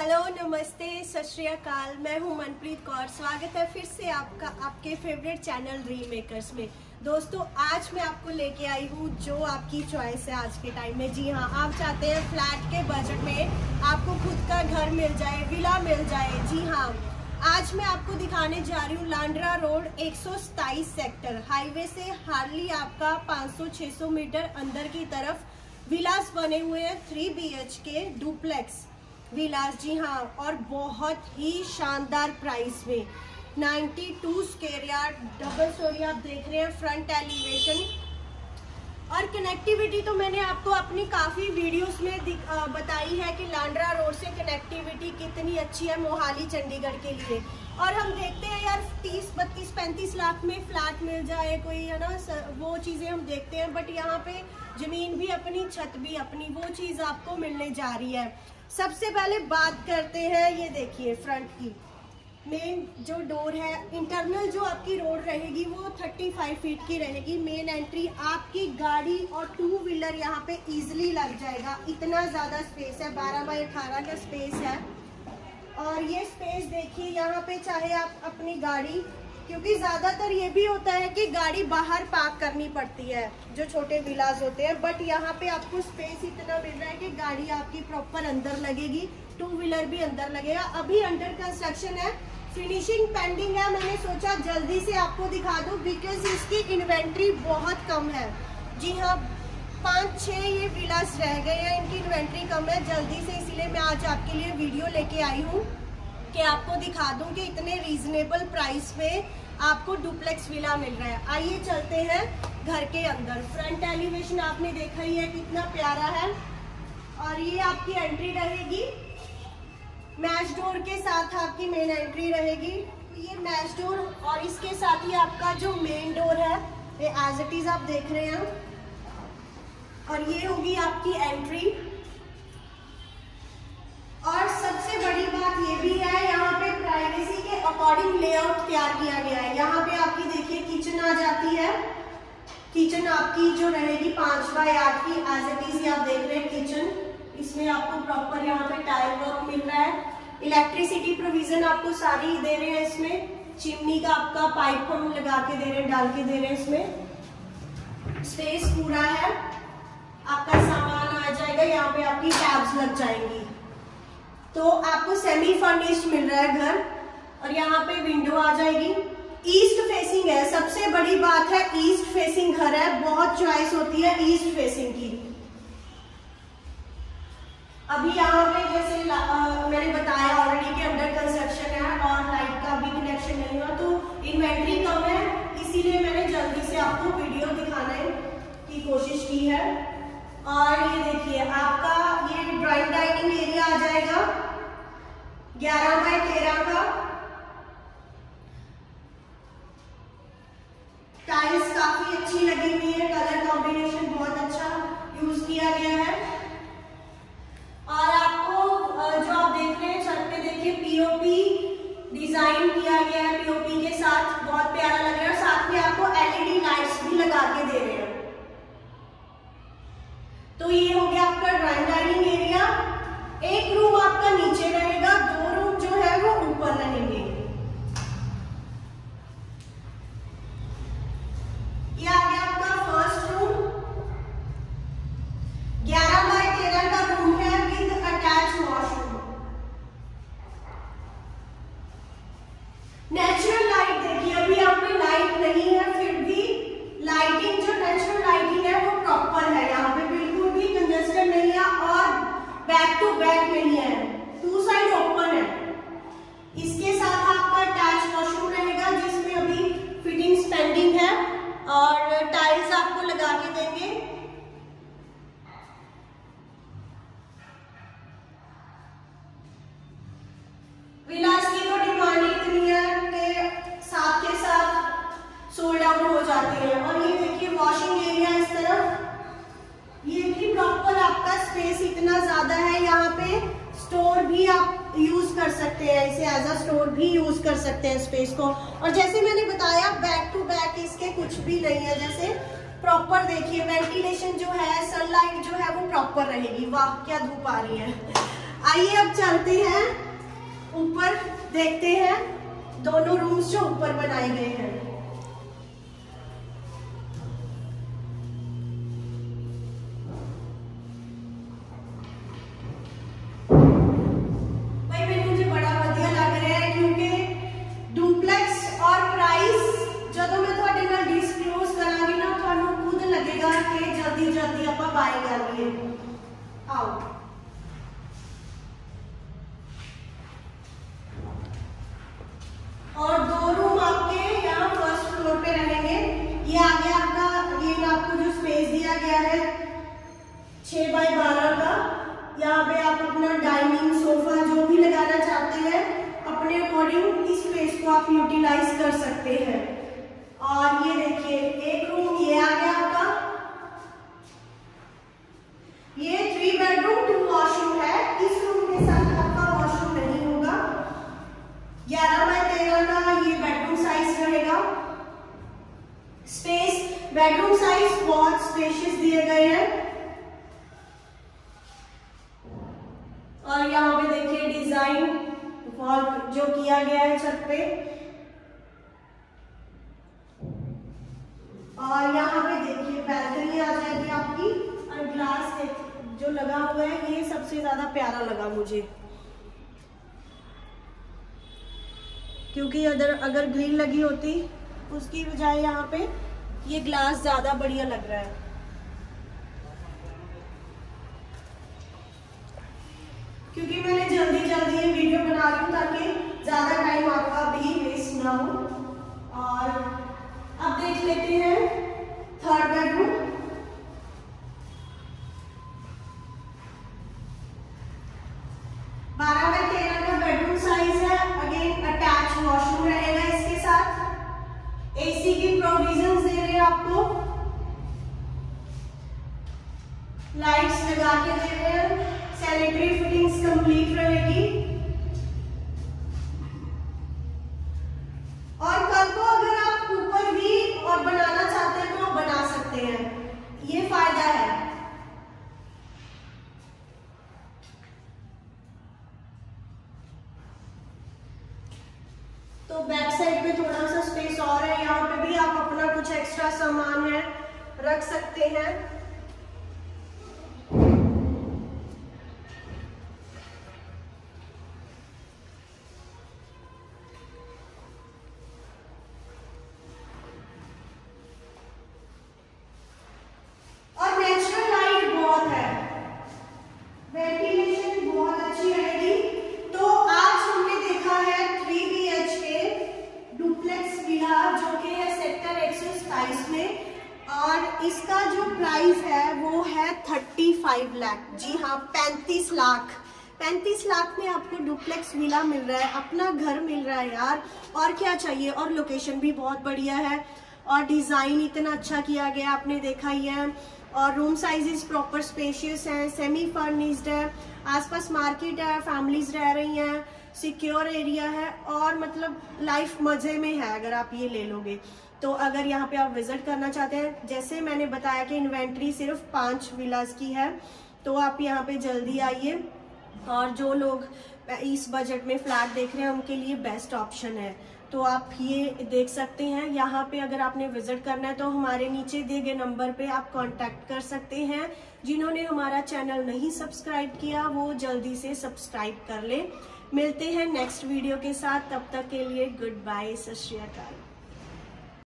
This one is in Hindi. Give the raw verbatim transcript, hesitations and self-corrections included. हेलो नमस्ते सत श्री अकाल। मैं हूं मनप्रीत कौर। स्वागत है फिर से आपका आपके फेवरेट चैनल रीम मेकर्स में। दोस्तों आज मैं आपको लेके आई हूं जो आपकी चॉइस है आज के टाइम में। जी हाँ, आप चाहते हैं फ्लैट के बजट में आपको खुद का घर मिल जाए, विला मिल जाए। जी हाँ, आज मैं आपको दिखाने जा रही हूँ लांड्रा रोड एक सौ सताइस सेक्टर हाईवे से हार्डली आपका पाँच सौ छः सौ मीटर अंदर की तरफ विलास बने हुए हैं, three B H K duplex villas. जी हाँ, और बहुत ही शानदार प्राइस में। बानवे स्क्वायर यार्ड, डबल स्टोरी आप देख रहे हैं, फ्रंट एलिवेशन। और कनेक्टिविटी तो मैंने आपको अपनी काफ़ी वीडियोस में आ, बताई है कि लांड्रा रोड से कनेक्टिविटी कितनी अच्छी है मोहाली चंडीगढ़ के लिए। और हम देखते हैं यार तीस बत्तीस पैंतीस लाख में फ्लैट मिल जाए कोई, है ना, वो चीज़ें हम देखते हैं। बट यहाँ पे ज़मीन भी अपनी, छत भी अपनी, वो चीज़ आपको मिलने जा रही है। सबसे पहले बात करते हैं, ये देखिए फ्रंट की मेन जो डोर है, इंटरनल जो आपकी रोड रहेगी वो पैंतीस फीट की रहेगी। मेन एंट्री आपकी गाड़ी और टू व्हीलर यहाँ पे इजीली लग जाएगा, इतना ज़्यादा स्पेस है। बारह बाई अठारह का स्पेस है। और ये स्पेस देखिए यहाँ पे, चाहे आप अपनी गाड़ी, क्योंकि ज़्यादातर ये भी होता है कि गाड़ी बाहर पार्क करनी पड़ती है जो छोटे विलास होते हैं, बट यहाँ पे आपको स्पेस इतना मिल रहा है कि गाड़ी आपकी प्रॉपर अंदर लगेगी, टू व्हीलर भी अंदर लगेगा। अभी अंडर कंस्ट्रक्शन है, फिनिशिंग पेंडिंग है। मैंने सोचा जल्दी से आपको दिखा दूँ बिकॉज इसकी इन्वेंट्री बहुत कम है। जी हाँ, पाँच छः ये विलास रह गए हैं, इनकी इन्वेंट्री कम है जल्दी से, इसलिए मैं आज आपके लिए वीडियो लेके आई हूँ कि आपको दिखा दूं कि इतने रीजनेबल प्राइस में आपको डुप्लेक्स विला मिल रहा है। आइए चलते हैं घर के अंदर। फ्रंट एलिवेशन आपने देखा ही है कितना प्यारा है। और ये आपकी एंट्री रहेगी मैश डोर के साथ, आपकी मेन एंट्री रहेगी ये मैश डोर। और इसके साथ ही आपका जो मेन डोर है ये एज इट इज आप देख रहे हैं। और ये होगी आपकी एंट्री। और सबसे बड़ी बात ये भी है यहाँ पे प्राइवेसी के अकॉर्डिंग लेआउट तैयार किया गया है। यहाँ पे आपकी देखिए किचन आ जाती है। किचन आपकी जो रहेगी पाँच बाय आठ की एज इट इज आप देख रहे हैं किचन। इसमें आपको प्रॉपर यहाँ पे टाइल वर्क मिल रहा है। इलेक्ट्रिसिटी प्रोविजन आपको सारी दे रहे हैं इसमें। चिमनी का आपका पाइप हम लगा के दे रहे हैं, डाल के दे रहे हैं। इसमें स्पेस पूरा है, आपका सामान आ जाएगा। यहाँ पे आपकी टैब्स लग जाएंगी, तो आपको सेमी फर्निश्ड मिल रहा है घर। और यहाँ पे विंडो आ जाएगी, ईस्ट फेसिंग है। सबसे बड़ी बात है ईस्ट फेसिंग घर है, बहुत चॉइस होती है ईस्ट फेसिंग की। अभी यहाँ पे जैसे आ, मैंने बताया ऑलरेडी कि अंडर कंस्ट्रक्शन है और लाइट का भी कनेक्शन नहीं हुआ, तो इन्वेंट्री कम है, इसीलिए मैंने जल्दी से आपको वीडियो दिखाने की कोशिश की है। और ये देखिए आपका ये ड्राइंग डाइनिंग एरिया आ जाएगा ग्यारह बाय तेरह का। टाइल्स काफी अच्छी लगी हुई है, कलर कॉम्बिनेशन बहुत अच्छा यूज किया गया है। और आपको जो आप देख रहे हैं छत पे देखिए पीओपी डिजाइन किया गया है, पीओपी के साथ बहुत प्यारा लग रहा है। और साथ में आपको एलईडी लाइट्स भी लगा के दे रहे हैं। तो ये हो गया आपका ड्राइंग डाइनिंग एरिया। एक रूम आपका नीचे रहेगा, दो रूम जो है वो ऊपर रहेंगे। ये आ गया आपका फर्स्ट रूम, ग्यारह बाय तेरह का रूम है with attach washroom. Natural light देखिए, अभी यहाँ पे लाइट नहीं है, फिर भी लाइटिंग जो नेचुरल लाइटिंग है वो प्रॉपर है। यहाँ पे नहीं है और बैक टू बैक नहीं है, टू साइड ओपन है। इसके साथ आपका अटैच वॉशरूम रहेगा जिसमें अभी फिटिंग्स पेंडिंग है और टाइल्स आपको लगा के देंगे। विलास की तो डिमांड इतनी है कि साथ के साथ सोल्ड आउट हो जाती है। और ये देखिए वॉशिंग एरिया इस तरफ, ये भी प्रॉपर आपका स्पेस इतना ज्यादा है। यहाँ पे स्टोर भी आप यूज कर सकते हैं, इसे एज अ स्टोर भी यूज कर सकते हैं स्पेस को। और जैसे मैंने बताया बैक टू बैक इसके कुछ भी नहीं है, जैसे प्रॉपर देखिए वेंटिलेशन जो है, सनलाइट जो है वो प्रॉपर रहेगी। वाह क्या धूप आ रही है। आइए अब चलते हैं ऊपर, देखते हैं दोनों रूम्स जो ऊपर बनाए गए हैं। बेडरूम साइज बहुत स्पेशियस दिए गए हैं और यहाँ पे देखिए डिजाइन बहुत जो किया गया है छत पे। और यहाँ पे देखिए बैल्कनी आ जाएगी आपकी और ग्लास जो लगा हुआ है ये सबसे ज्यादा प्यारा लगा मुझे, क्योंकि अगर अगर ग्रिल लगी होती उसकी बजाय यहाँ पे ये ग्लास ज्यादा बढ़िया लग रहा है। क्योंकि मैंने जल्दी जल्दी ये वीडियो बना रही हूँ ताकि ज्यादा टाइम आपका भी वेस्ट ना हो। और अब देख लेते हैं थर्ड बेडरूम। बारह बाय तेरह का बेडरूम साइज है, अगेन अटैच वॉशरूम रहेगा इसके साथ। एसी की प्रोविजन दे रहे हैं आपको, लाइट्स लगा के दे रहे हैं, सैनिटरी फिटिंग्स कंप्लीट रहेगी। और कल को अगर आप ऊपर भी और बनाना चाहते हैं तो आप बना सकते हैं, ये फायदा है। तो बैक साइड पे थोड़ा सा स्पेस और है, यहाँ पे भी आप अपना कुछ एक्स्ट्रा सामान है रख सकते हैं। डुप्लेक्स विला मिल रहा है, अपना घर मिल रहा है यार, और क्या चाहिए। और लोकेशन भी बहुत बढ़िया है और डिजाइन इतना अच्छा किया गया आपने देखा ही है। और रूम साइजेस प्रॉपर स्पेशियस हैं, सेमी फर्निश्ड है, आसपास मार्केट है, फैमिलीज रह रही हैं, सिक्योर एरिया है और मतलब लाइफ मजे में है अगर आप ये ले लोगे तो। अगर यहाँ पे आप विजिट करना चाहते हैं, जैसे मैंने बताया कि इन्वेंट्री सिर्फ पाँच विलास की है, तो आप यहाँ पे जल्दी आइए। और जो लोग इस बजट में फ्लैट देख रहे हैं उनके लिए बेस्ट ऑप्शन है, तो आप ये देख सकते हैं। यहाँ पे अगर आपने विजिट करना है तो हमारे नीचे दिए गए नंबर पे आप कांटेक्ट कर सकते हैं। जिन्होंने हमारा चैनल नहीं सब्सक्राइब किया वो जल्दी से सब्सक्राइब कर लें। मिलते हैं नेक्स्ट वीडियो के साथ, तब तक के लिए गुड बाय, सत श्री अकाल।